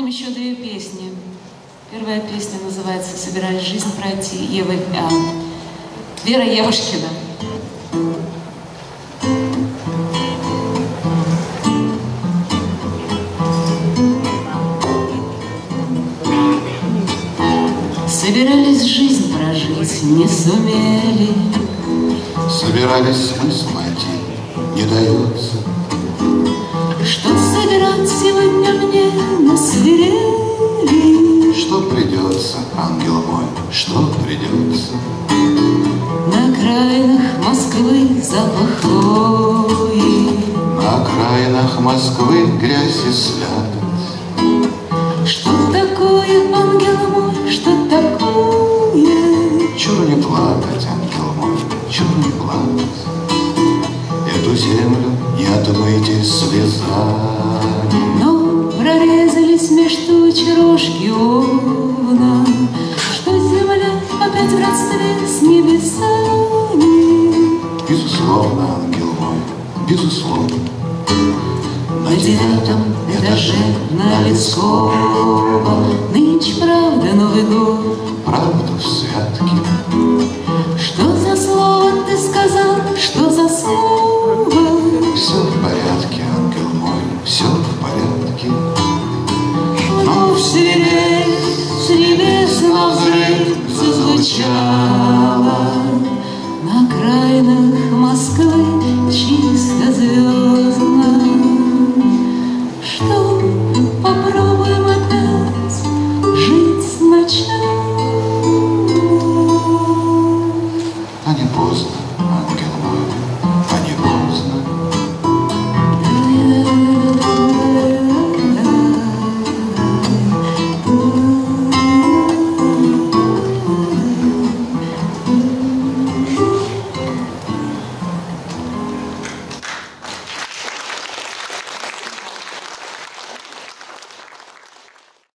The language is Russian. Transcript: вспомним еще две песни. Первая песня называется «Собирались жизнь пройти» Вера Евушкина. Собирались жизнь прожить, не сумели. Собирались смысл найти, не дается. Что собирать сегодня мне насверели? Что придется, ангел мой, что придется? На окраинах Москвы запах хвои. На окраинах Москвы грязь и слякоть. Что такое, ангел мой, что такое? Чур не плакать, ангел мой, чур не плакать. Эту землю не отмыть слезами. Но прорезались меж туч рожки овна, что земля опять в родстве с небесами. Безусловно, ангел мой, безусловно. На девятом этаже на Лесково нынче правда Новый год, правда в святке. Что за слово ты сказал, что за слово? Все в порядке, ангел мой, все в порядке. Но в свирель с небес на взрыв зазвучал.